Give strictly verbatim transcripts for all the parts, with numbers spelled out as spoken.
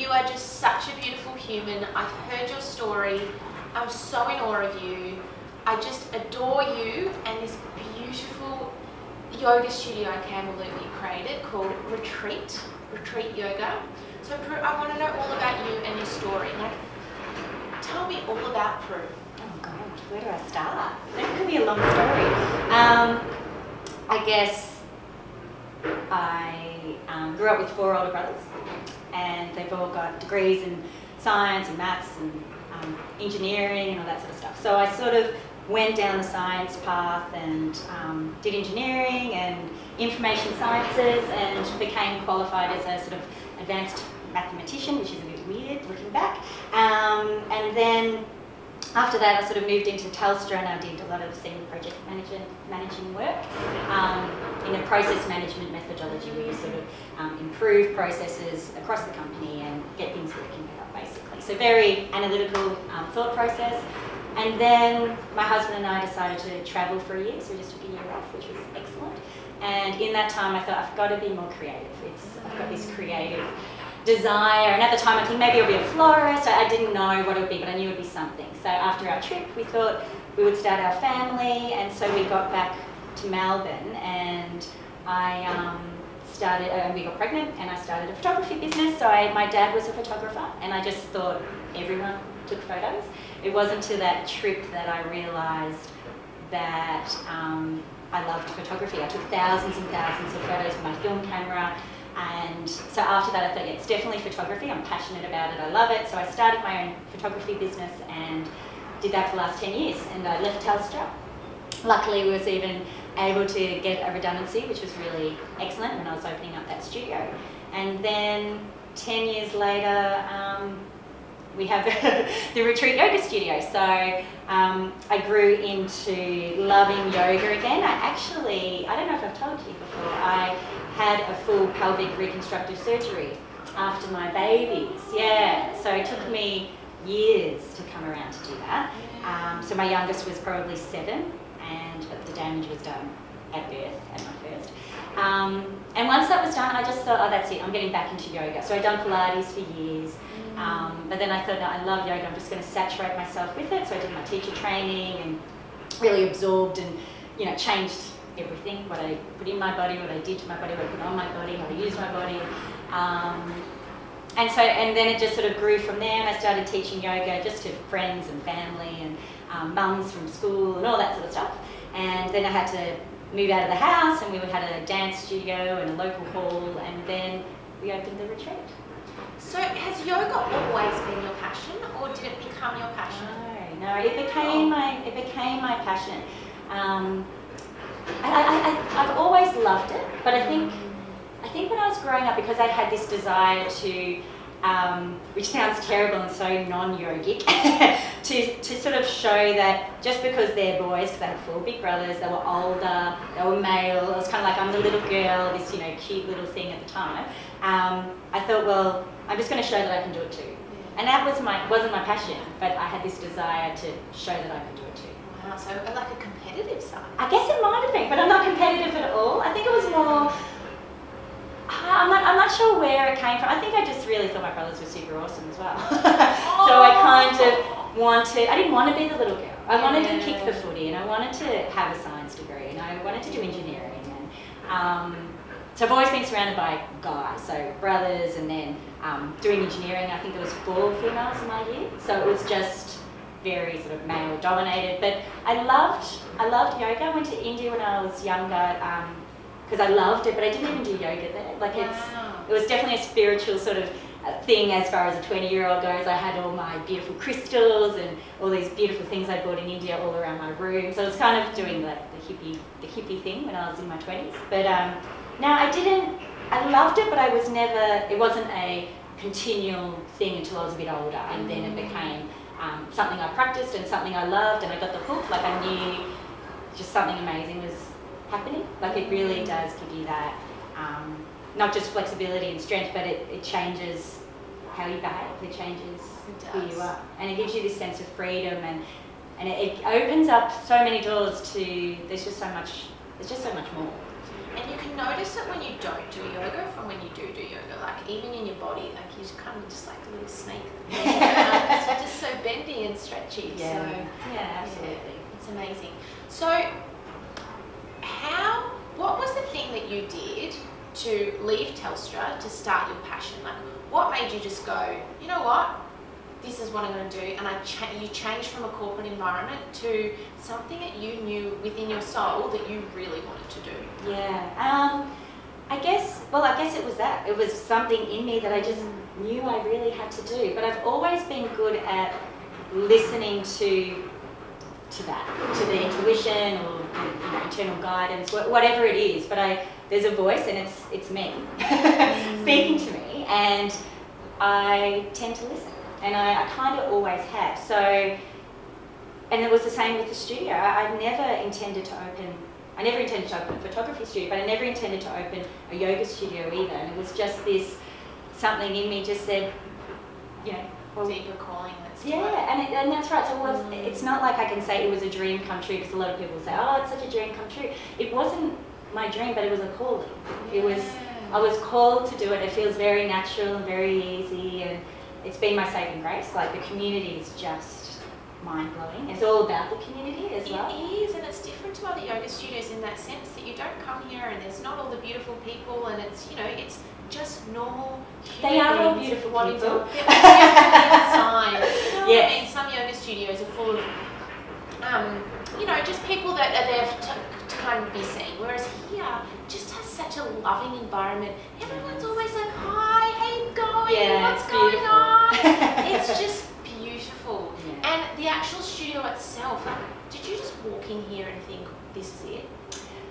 You are just such a beautiful human. I've heard your story. I'm so in awe of you. I just adore you and this beautiful yoga studio in Campbell that you created called Retreat, Retreat Yoga. So Prue, I want to know all about you and your story. Like, tell me all about Prue. Oh God, where do I start? That could be a long story. Um, I guess I um, grew up with four older brothers, and they've all got degrees in science and maths and um, engineering and all that sort of stuff. So I sort of went down the science path and um, did engineering and information sciences and became qualified as a sort of advanced mathematician, which is a bit weird looking back. Um, and then after that I sort of moved into Telstra and I did a lot of senior project manager, managing work um, in a process management methodology where you sort of um, improve processes across the company and get things working better basically. So very analytical um, thought process. And then my husband and I decided to travel for a year, so we just took a year off, which was excellent. And in that time I thought, I've got to be more creative. It's, I've got this creative desire, and at the time I think maybe I'll be a florist. I didn't know what it would be, but I knew it would be something. So after our trip we thought we would start our family, and so we got back to Melbourne and I um, started, uh, we got pregnant and I started a photography business. So I, my dad was a photographer and I just thought everyone took photos. It wasn't to that trip that I realised that um, I loved photography. I took thousands and thousands of photos with my film camera, and so after that I thought, yeah, it's definitely photography. I'm passionate about it, I love it. So I started my own photography business and did that for the last ten years, and I left Telstra. Luckily I was even able to get a redundancy, which was really excellent when I was opening up that studio. And then ten years later um, we have the Retreat Yoga Studio. So um, I grew into loving yoga again. I actually, I don't know if I've told you before, I had a full pelvic reconstructive surgery after my babies. Yeah, so it took me years to come around to do that. Um, so my youngest was probably seven, and the damage was done at birth, at my first. Um, and once that was done, I just thought, oh, that's it, I'm getting back into yoga. So I'd done Pilates for years. Um, but then I thought, no, I love yoga, I'm just going to saturate myself with it. So I did my teacher training and really absorbed and, you know, changed everything, what I put in my body, what I did to my body, what I put on my body, how I used my body. Um, and so, and then it just sort of grew from there, and I started teaching yoga just to friends and family and um, mums from school and all that sort of stuff. And then I had to move out of the house, and we had a dance studio and a local hall, and then we opened the retreat. So has yoga always been your passion, or did it become your passion? No, no, it became my, it became my passion. Um, I, I, I, I've always loved it, but I think, I think when I was growing up, because I had this desire to, um, which sounds terrible and so non-yogic, to, to sort of show that just because they're boys, because I had four big brothers, they were older, they were male, I was kind of like, I'm the little girl, this, you know, cute little thing at the time. Um, I thought, well, I'm just going to show that I can do it too. And that was my, wasn't my passion, but I had this desire to show that I could do it too. Wow, so like a competitive side? I guess it might have been, but I'm not competitive at all. I think it was more, I'm not, I'm not sure where it came from. I think I just really thought my brothers were super awesome as well. So I kind of wanted, I didn't want to be the little girl. I wanted yeah. to kick the footy, and I wanted to have a science degree, and I wanted to do engineering. And, um, So I've always been surrounded by guys, so brothers, and then um, doing engineering, I think there was four females in my year, so it was just very sort of male dominated. But I loved, I loved yoga. I went to India when I was younger because um, I loved it, but I didn't even do yoga there. Like it's, wow. It was definitely a spiritual sort of thing as far as a twenty year old goes. I had all my beautiful crystals and all these beautiful things I bought in India all around my room. So I was kind of doing like the hippie, the hippie thing when I was in my twenties. But um, Now I didn't, I loved it, but I was never, it wasn't a continual thing until I was a bit older, and then it became um, something I practiced and something I loved, and I got the hook. Like I knew just something amazing was happening. Like it really does give you that, um, not just flexibility and strength, but it, it changes how you behave, it changes who you are. And it gives you this sense of freedom, and, and it, it opens up so many doors to, there's just so much, there's just so much more. And you can notice it when you don't do yoga from when you do do yoga. Like even in your body, like you're kind of just like a little snake. It's just so bendy and stretchy. Yeah. So yeah, absolutely. Yeah. It's amazing. So how, what was the thing that you did to leave Telstra to start your passion? Like what made you just go, you know what? This is what I'm going to do, and I cha you changed from a corporate environment to something that you knew within your soul that you really wanted to do. Yeah, um, I guess, well, I guess it was that. It was something in me that I just knew I really had to do, but I've always been good at listening to to that, to the intuition or you know, internal guidance, whatever it is, but I, there's a voice and it's, it's me speaking to me, and I tend to listen. And I, I kind of always have. So, and it was the same with the studio. I, I never intended to open, I never intended to open a photography studio, but I never intended to open a yoga studio either. And it was just this, something in me just said, you know. Well, deeper calling. That's yeah, and, it, and that's right. So it was, mm. it's not like I can say it was a dream come true, because a lot of people say, oh, it's such a dream come true. It wasn't my dream, but it was a calling. Yeah. It was, I was called to do it. It feels very natural and very easy. And it's been my saving grace. Like the community is just mind-blowing. It's all about the community as well. It is, and it's different to other yoga studios in that sense that you don't come here and there's not all the beautiful people, and it's, you know, it's just normal. They are all beautiful people. people. you know yeah. I mean, some yoga studios are full of, um, you know, just people that are there to, to kind of be seen. Whereas here, just has such a loving environment. Everyone's always like, hi, how you going? Yeah, What's going beautiful. on? It's just beautiful. Yeah. And the actual studio itself, did you just walk in here and think, this is it?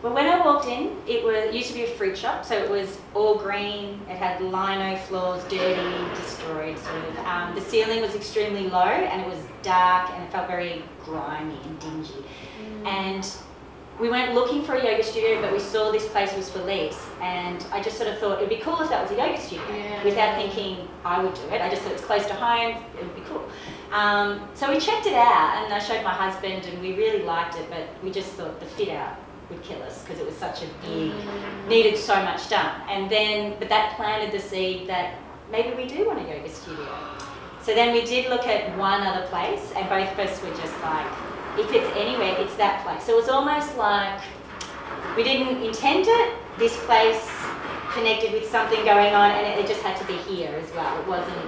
Well, when I walked in, it was it used to be a fruit shop, so it was all green. It had lino floors, dirty, destroyed sort of. Um, the ceiling was extremely low, and it was dark, and it felt very grimy and dingy. Mm. And we weren't looking for a yoga studio, but we saw this place was for leaves, and I just sort of thought it'd be cool if that was a yoga studio, yeah, without yeah. thinking I would do it. I just thought it's close to home, it would be cool. Um, so we checked it out, and I showed my husband, and we really liked it, but we just thought the fit out would kill us because it was such a big, mm-hmm. needed so much done. And then, but that planted the seed that maybe we do want a yoga studio. So then we did look at one other place, and both of us were just like, if it's anywhere, it's that place. So it was almost like we didn't intend it. This place connected with something going on, and it, it just had to be here as well. It wasn't,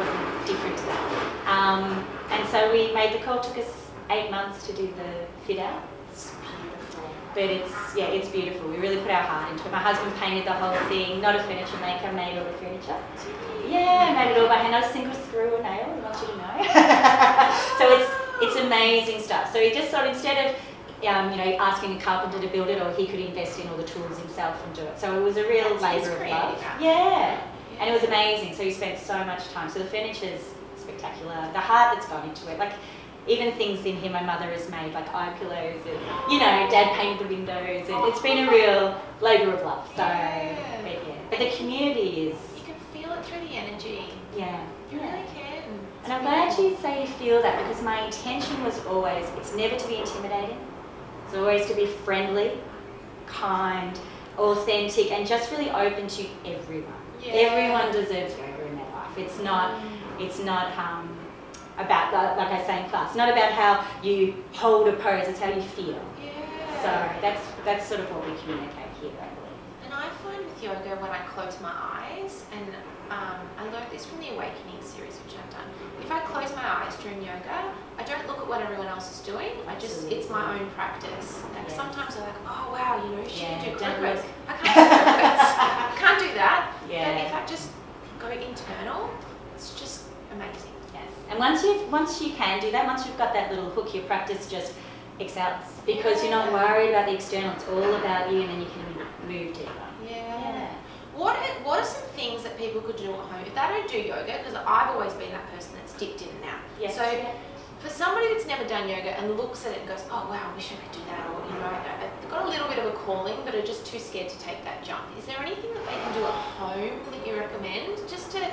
wasn't different to that. Um, and so we made the call. It took us eight months to do the fit out. It's beautiful. But it's, yeah, it's beautiful. We really put our heart into it. My husband painted the whole thing. Not a furniture maker, made all the furniture. Yeah, made it all by hand. Not a single screw or nail, I want you to know. So it's, it's amazing stuff. So he just sort of, instead of um, you know, asking a carpenter to build it, or he could invest in all the tools himself and do it. So it was a real labour of love. Yeah. yeah. And it was amazing. So he spent so much time. So the furniture's spectacular. The heart that's gone into it. Like even things in here my mother has made, like eye pillows, and you know, Dad painted the windows, and it's been a real labour of love. So yeah. But, yeah. but the community is, you can feel it through the energy. Yeah. You really can. And I'm glad you say you feel that, because my intention was always, it's never to be intimidating. It's always to be friendly, kind, authentic, and just really open to everyone. Yeah. Everyone deserves yoga in their life. It's not, it's not um, about, like I say in class, it's not about how you hold a pose, it's how you feel. Yeah. So that's, that's sort of what we communicate here, I believe. And I find with yoga, when I close my eyes, and um, I learned this from the Awakening series, which I've done. If I close my eyes during yoga, I don't look at what everyone else is doing. I just, it's my own practice. Like yes. sometimes I'm like, oh wow, you know, she yeah, can do crowd. I can't do I can't do that. Yeah. But if I just go internal, it's just amazing. Yes. And once you once you can do that, once you've got that little hook, your practice just excels, because you're not worried about the external. It's all about you, and then you can move deeper. Yeah. yeah. What are, what are some things that people could do at home if they don't do yoga? Because I've always been that person that's dipped in and out. Yes. So for somebody that's never done yoga and looks at it and goes, oh wow, I wish I could do that, or you know, I've got a little bit of a calling but are just too scared to take that jump. Is there anything that they can do at home that you recommend just to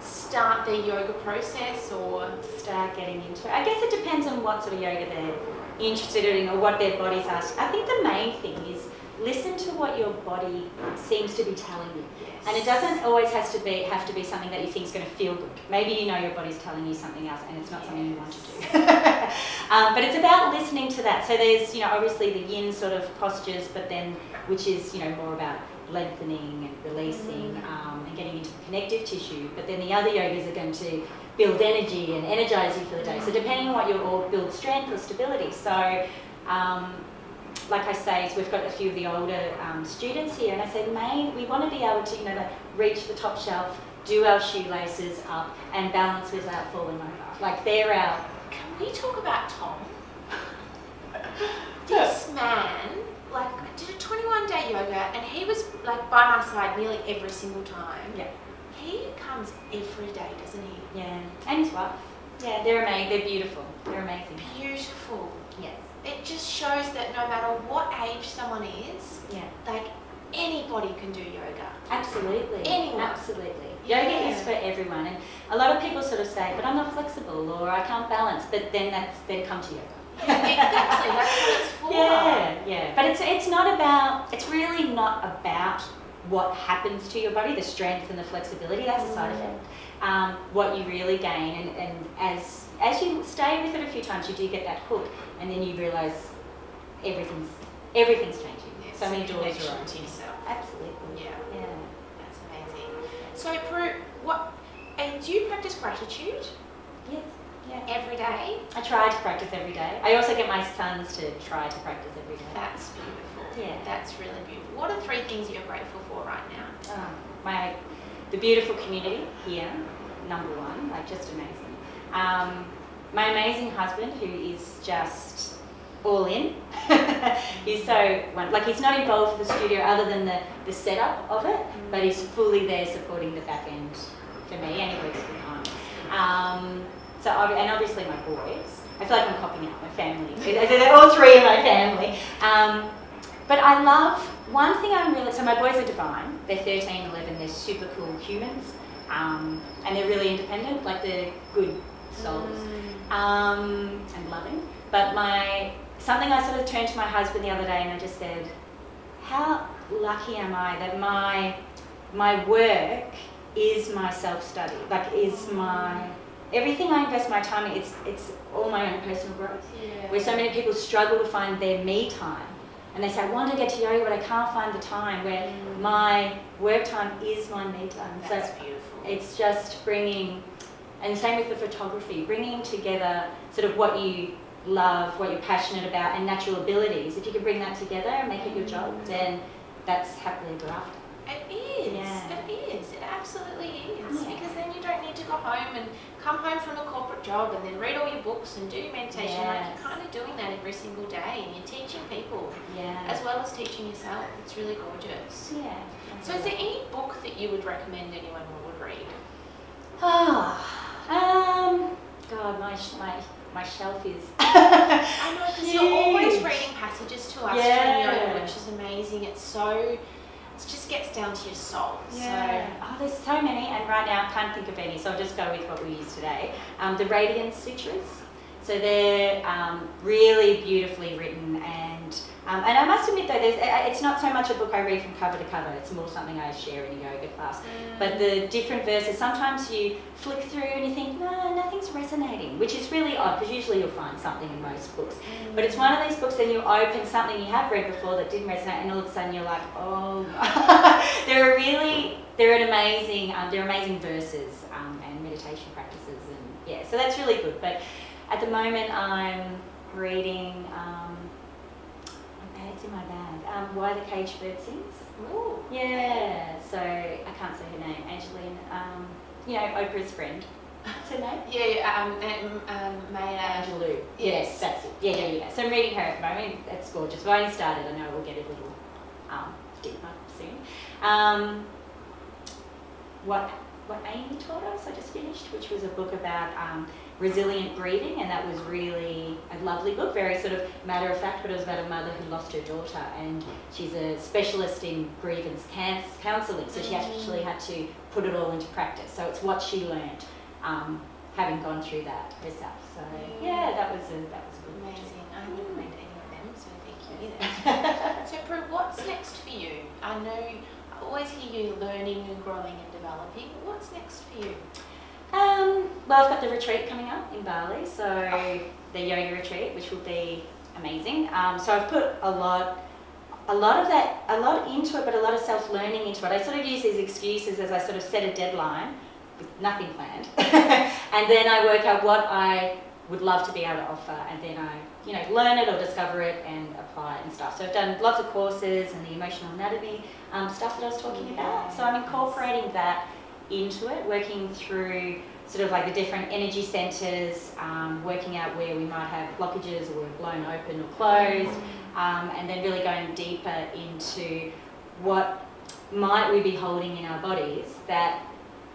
start their yoga process or start getting into it? I guess it depends on what sort of yoga they're interested in or what their bodies are. I think the main thing is listen to what your body seems to be telling you. Yes. And it doesn't always has to be, have to be something that you think is going to feel good. Maybe you know your body's telling you something else and it's not yes. something you want to do. um, but it's about listening to that. So there's, you know, obviously the yin sort of postures, but then, which is, you know, more about lengthening and releasing mm-hmm. um, and getting into the connective tissue. But then the other yogas are going to build energy and energize you for the day. So depending on what you're all build strength or stability. So um, like I say, so we've got a few of the older um, students here, and I say, main, we want to be able to, you know, like, reach the top shelf, do our shoelaces up, and balance without falling over. Like they're out. Can we talk about Tom? This man, like, I did a twenty-one day yoga, and he was like by my side nearly every single time. Yeah. He comes every day, doesn't he? Yeah. And his wife. Yeah, they're amazing. They're beautiful. They're amazing. Beautiful. Yes. It just shows that no matter what age someone is, yeah, like anybody can do yoga. Absolutely. Anyone. Absolutely. Yoga yeah. is for everyone, and a lot of people sort of say, but I'm not flexible or I can't balance, but then that's then come to yoga. Yeah, exactly. That's what it's for. Yeah, yeah. But it's it's not about it's really not about what happens to your body, the strength and the flexibility, that's a side effect. Um, what you really gain, and, and as as you stay with it a few times, you do get that hook, and then you realise everything's everything's changing. Yes, so many doors are open to yourself. Absolutely. Yeah. Yeah. That's amazing. So, Prue, what and do you practice gratitude? Yes. Yeah. Every day. I try to practice every day. I also get my sons to try to practice every day. That's beautiful. Yeah. That's really beautiful. What are three things you're grateful for right now? Oh, my, the beautiful community here, number one, like just amazing. Um, my amazing husband, who is just all in. He's so like he's not involved with the studio other than the the setup of it, mm. but he's fully there supporting the back end for me, and he works for Um So, and obviously my boys. I feel like I'm copying out my family. They're all three in my family. Um, but I love, one thing I'm really, so my boys are divine. They're thirteen, eleven, they're super cool humans. Um, and they're really independent, like they're good souls. Mm. Um, and loving. But my, something I sort of turned to my husband the other day and I just said, how lucky am I that my, my work is my self-study, like is my, everything I invest my time in, it's, it's all my own personal growth. Yeah. Where so many people struggle to find their me time. And they say, I want to get to yoga, but I can't find the time where mm. my work time is my me time. That's so beautiful. It's just bringing, and same with the photography, bringing together sort of what you love, what you're passionate about, and natural abilities. If you can bring that together and make it your job, mm. then that's happily ever after. It is. Yeah. It is. It absolutely is. Yeah. Because then you don't need to go home and come home from a corporate job and then read all your books and do your meditation. Yes. Like you're kind of doing that every single day, and you're teaching people yeah. as well as teaching yourself. It's really gorgeous. Yeah. So, is there any book that you would recommend anyone would read? Oh, um, God, my my my shelf is. I know, because you're always reading passages to us yeah. during yoga, which is amazing. It's so. It just gets down to your soul. Yeah. So. Oh, there's so many, and right now I can't think of any, so I'll just go with what we used today. Um, the Radiant Sutras. So they're um, really beautifully written, and um, and I must admit though, there's, it's not so much a book I read from cover to cover. It's more something I share in a yoga class. Mm. But the different verses, sometimes you flick through and you think, no, nothing's resonating, which is really odd because usually you'll find something in most books. Mm. But it's one of these books, then you open something you have read before that didn't resonate, and all of a sudden you're like, oh, they're a really, they're an amazing, um, they're amazing verses um, and meditation practices, and yeah, so that's really good. But at the moment, I'm reading, um, it's in my bag, um, Why the Cage Bird Sings. Ooh. Yeah, so I can't say her name, Angelou, um, you know, Oprah's friend. What's her name? Yeah, um, um, um, Maya Angelou. Yes. yes, that's it. Yeah, yeah, yeah. So I'm reading her at the moment. It's gorgeous. We've only started. I know we'll get a little um, deeper soon. Um, what, what Amy taught us, I just finished, which was a book about... Um, resilient grieving, and that was really a lovely book, very sort of matter of fact, but it was about a mother who lost her daughter, and she's a specialist in grievance counselling, so she actually had to put it all into practice. So it's what she learned, um, having gone through that herself. So yeah, that was a, that was a good amazing. I wouldn't read any of them, so thank isn't it? So Prue, what's next for you? I know I always hear you learning and growing and developing. What's next for you? Um, well, I've got the retreat coming up in Bali, so oh. the yoga retreat, which will be amazing. Um, so I've put a lot, a lot of that, a lot into it, but a lot of self-learning into it. I sort of use these excuses as I sort of set a deadline with nothing planned, and then I work out what I would love to be able to offer, and then I, you know, learn it or discover it and apply it and stuff. So I've done lots of courses and the emotional anatomy um, stuff that I was talking yeah. about. So I'm incorporating that into it, working through sort of like the different energy centers, um, working out where we might have blockages or we're blown open or closed, um, and then really going deeper into what might we be holding in our bodies that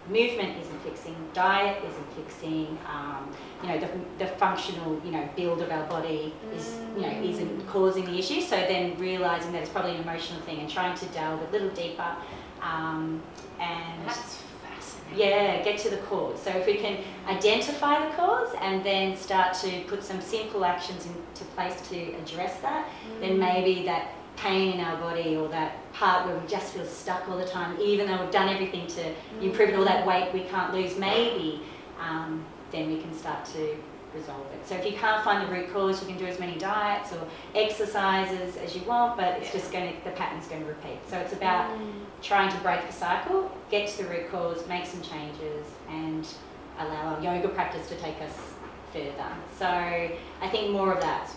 movement isn't fixing, diet isn't fixing, um, you know, the, the functional, you know, build of our body is, you know, isn't causing the issue. So then realizing that it's probably an emotional thing and trying to delve a little deeper, um, and that's fascinating. Yeah, get to the cause. So if we can identify the cause and then start to put some simple actions into place to address that, mm. then maybe that pain in our body or that part where we just feel stuck all the time, even though we've done everything to improve it, all that weight we can't lose, maybe um, then we can start to resolve it. So if you can't find the root cause, you can do as many diets or exercises as you want, but it's yeah. just going to, the pattern's going to repeat. So it's about mm. trying to break the cycle, get to the root cause, make some changes, and allow our yoga practice to take us further. So I think more of that.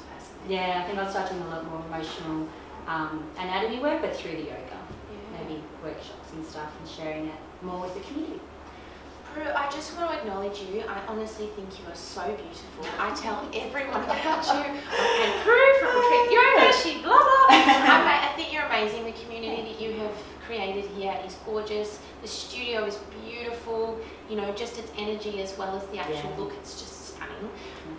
Yeah, I think I'll start doing a lot more emotional Um, anatomy work, but through the yoga, yeah. maybe workshops and stuff, and sharing it more with the community. Prue, I just want to acknowledge you. I honestly think you are so beautiful. I tell everyone about you. And Prue from Retreat Yoga, she blah blah. I, I think you're amazing. The community that you have created here is gorgeous. The studio is beautiful. You know, just its energy as well as the actual yeah. look. It's just.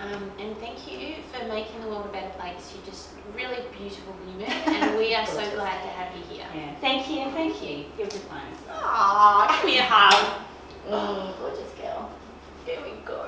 Um, and thank you for making the world a better place. You're just really beautiful women, and we are so glad to have you here. Yeah. Thank you, thank you. You're good ones. Aww, give me a hug. Oh, gorgeous girl. Here we go.